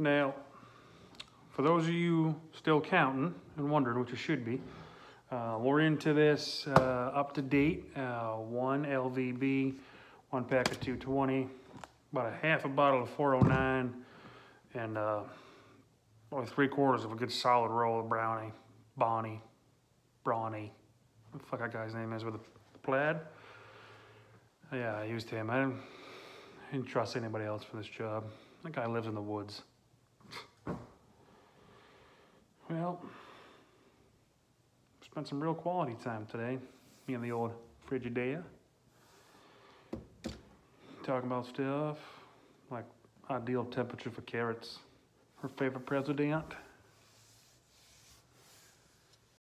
Now, for those of you still counting and wondering, which you should be, we're into this up to date, one LVB, one pack of 220, about a half a bottle of 409, and only 3/4 of a good solid roll of Brawny, what the fuck that guy's name is with the plaid. Yeah, I used him. I didn't trust anybody else for this job. That guy lives in the woods. Well, spent some real quality time today, me and the old Frigidaire, talking about stuff like ideal temperature for carrots, her favorite president.